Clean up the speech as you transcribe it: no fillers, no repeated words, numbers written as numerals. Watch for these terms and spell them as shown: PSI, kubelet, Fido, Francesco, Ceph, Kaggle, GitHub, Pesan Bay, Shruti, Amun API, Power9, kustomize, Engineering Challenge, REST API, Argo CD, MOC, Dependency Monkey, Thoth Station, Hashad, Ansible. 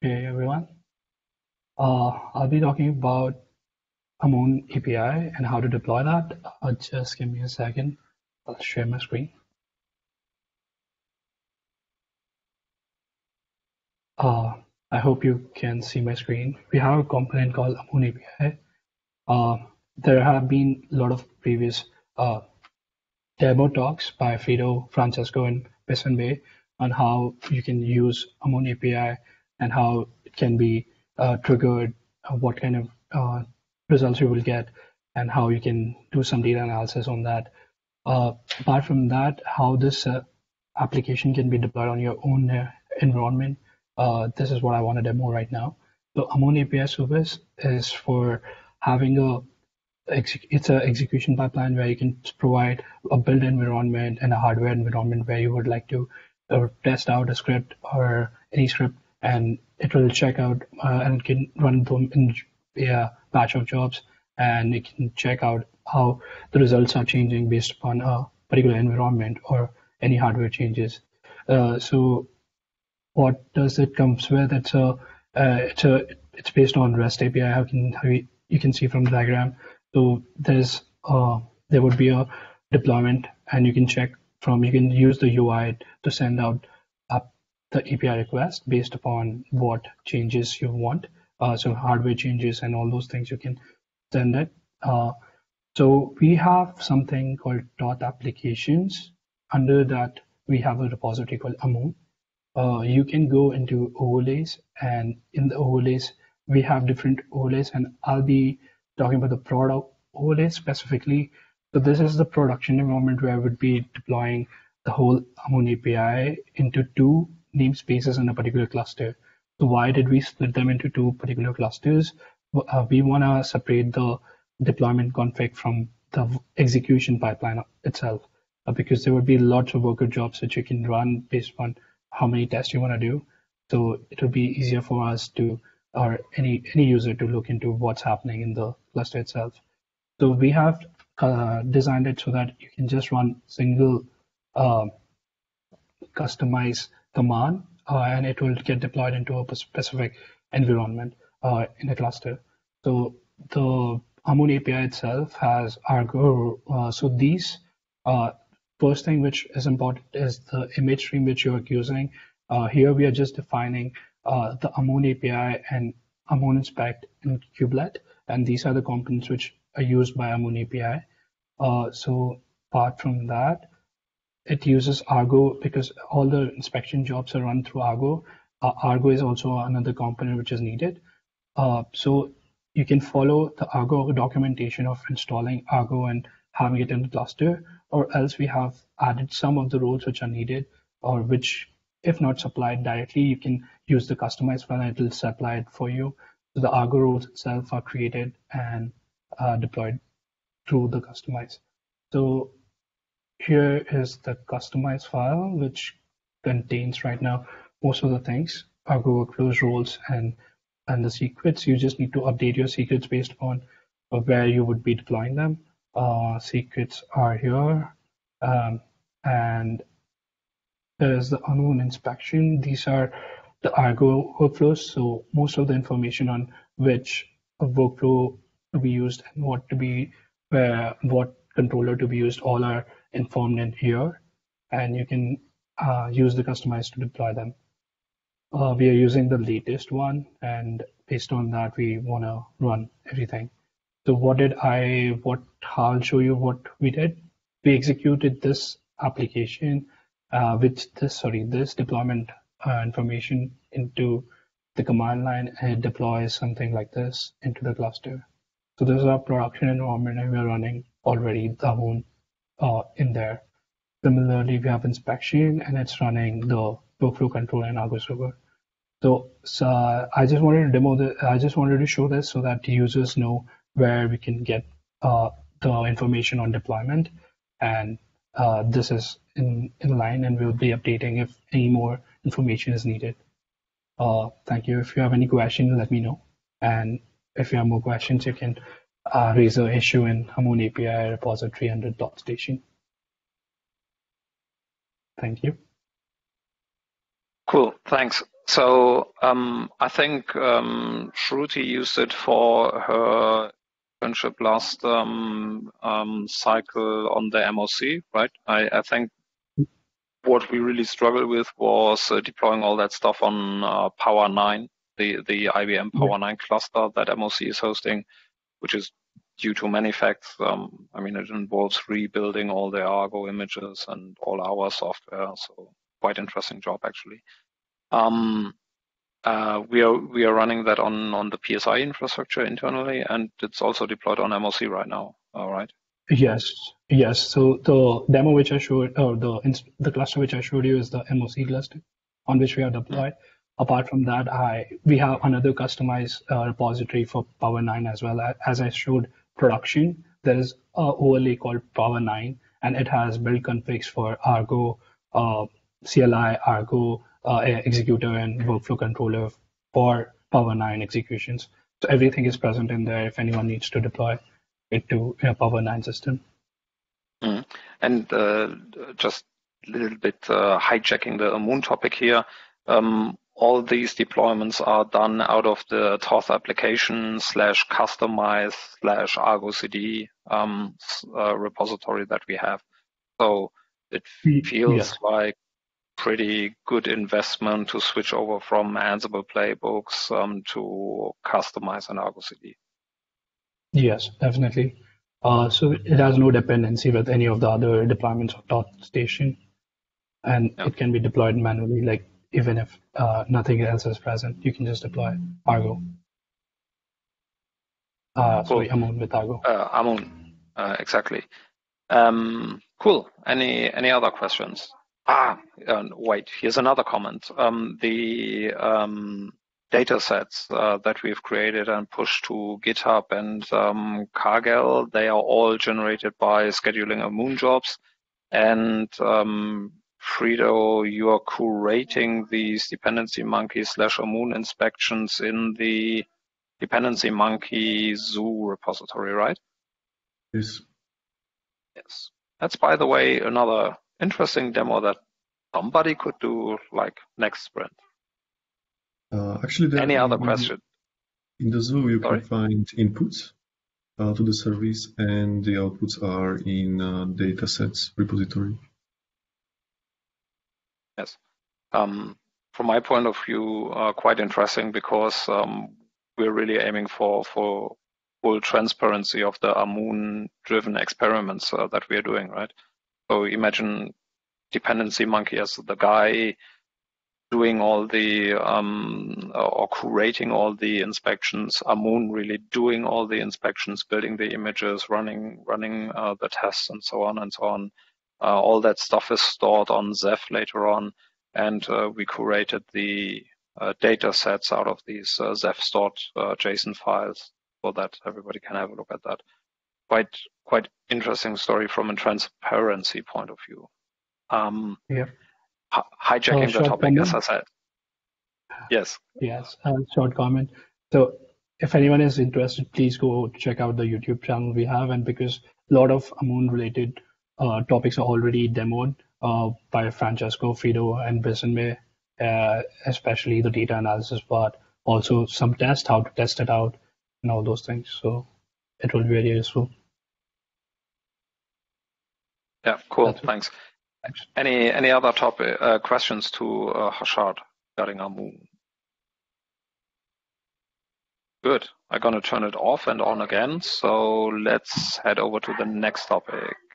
Hey everyone, I'll be talking about Amun API and how to deploy that. Just give me a second, I'll share my screen. I hope you can see my screen. We have a component called Amun API. There have been a lot of previous demo talks by Fido, Francesco, and Pesan Bay on how you can use Amun API and how it can be triggered, what kind of results you will get, and how you can do some data analysis on that. Apart from that, how this application can be deployed on your own environment, this is what I want to demo right now. So Amun API service is for having it's an execution pipeline where you can provide a build environment and a hardware environment where you would like to test out a script or any script, and it will check out and it can run them in a batch of jobs, and it can check out how the results are changing based upon a particular environment or any hardware changes. So what does it comes with? It's based on REST API. You can see from the diagram. So there would be a deployment, and you can check from, you can use the UI to send out the API request based upon what changes you want. So hardware changes and all those things, you can send it. So we have something called Thoth applications. Under that, we have a repository called Amun. You can go into overlays, and in the overlays, we have different overlays, and I'll be talking about the product overlay specifically. So this is the production environment where I would be deploying the whole Amun API into two namespaces in a particular cluster. So why did we split them into two particular clusters? We want to separate the deployment config from the execution pipeline itself, because there would be lots of worker jobs that you can run based on how many tests you want to do. So it will be easier for us to, or any user to look into what's happening in the cluster itself. So we have designed it so that you can just run single kustomize command, and it will get deployed into a specific environment in a cluster. So the Amun API itself has Argo. So these first thing which is important is the image stream which you are using. Here we are just defining the Amun API and Amun inspect and kubelet, and these are the components which are used by Amun API. So apart from that, it uses Argo because all the inspection jobs are run through Argo. Argo is also another component which is needed. So you can follow the Argo documentation of installing Argo and having it in the cluster, or else we have added some of the roles which are needed, or which, if not supplied directly, you can use the kustomize file and it will supply it for you. So the Argo roles itself are created and deployed through the kustomize. So here is the kustomize file, which contains right now most of the things, Argo workflows, roles, and the secrets. You just need to update your secrets based on where you would be deploying them. Secrets are here, and there is the Amun inspection. These are the Argo workflows, so most of the information on which workflow to be used and what controller to be used, all are informed in here, and you can use the kustomize to deploy them. We are using the latest one, and based on that we want to run everything. So I'll show you what we did. We executed this application with this deployment information into the command line, and it deploys something like this into the cluster. So this is our production environment, and we are running already the Amun in there. Similarly, we have inspection, and it's running the workflow control and Argo server. So I just wanted to demo this. I just wanted to show this so that the users know where we can get the information on deployment, and this is in line, and we'll be updating if any more information is needed. Thank you. If you have any questions, let me know, and if you have more questions, you can raise an issue in Amun API repository under Thoth Station. Thank you. Cool, thanks. So I think Shruti used it for her internship last cycle on the MOC, right? I think what we really struggled with was deploying all that stuff on Power9, the IBM Power9 cluster that MOC is hosting, which is due to many facts. I mean, it involves rebuilding all the Argo images and all our software. So quite interesting job, actually. We are running that on the PSI infrastructure internally, and it's also deployed on MOC right now. All right. Yes. Yes. So the demo which I showed, or the cluster which I showed you, is the MOC cluster on which we are deployed. Apart from that, we have another customized repository for Power9 as well. As I showed production, there is an overlay called Power9, and it has build configs for Argo, CLI, Argo executor, and workflow controller for Power9 executions. So everything is present in there if anyone needs to deploy it to a Power9 system. Mm. And just a little bit hijacking the Amun topic here. All these deployments are done out of the Thoth application / kustomize / Argo CD repository that we have. So it feels like pretty good investment to switch over from Ansible playbooks to kustomize and Argo CD. Yes, definitely. So it has no dependency with any of the other deployments of Thoth Station, and it can be deployed manually, like, even if nothing else is present, you can just deploy Argo. Sorry, Amun with Argo. Amun, exactly. Cool. Any other questions? Wait, here's another comment. The data sets that we've created and pushed to GitHub and Kaggle, they are all generated by scheduling Amun jobs, and Fido, you are curating these Dependency Monkey / Amun inspections in the Dependency Monkey zoo repository, right? Yes. Yes. That's, by the way, another interesting demo that somebody could do, like, next sprint. Actually, there Any other question? In the zoo, you can find inputs to the service, and the outputs are in datasets repository. Yes, from my point of view, quite interesting, because we're really aiming for full transparency of the Amun-driven experiments that we are doing, right? So imagine Dependency Monkey as the guy doing all the or curating all the inspections, Amun really doing all the inspections, building the images, running the tests, and so on and so on. All that stuff is stored on Ceph later on, and we curated the data sets out of these Ceph stored JSON files so that everybody can have a look at that. Quite interesting story from a transparency point of view. Hijacking the topic, as I said. Yes. Yes, short comment. So if anyone is interested, please go check out the YouTube channel we have, and because a lot of Amun-related topics are already demoed by Francesco, Fido, and Pesan Bay, especially the data analysis part. Also some test, how to test it out, and all those things. So it will be very useful. Yeah, cool. Thanks. Any other topic questions to Hashad regarding Amun? Good. I'm gonna turn it off and on again. So let's head over to the next topic.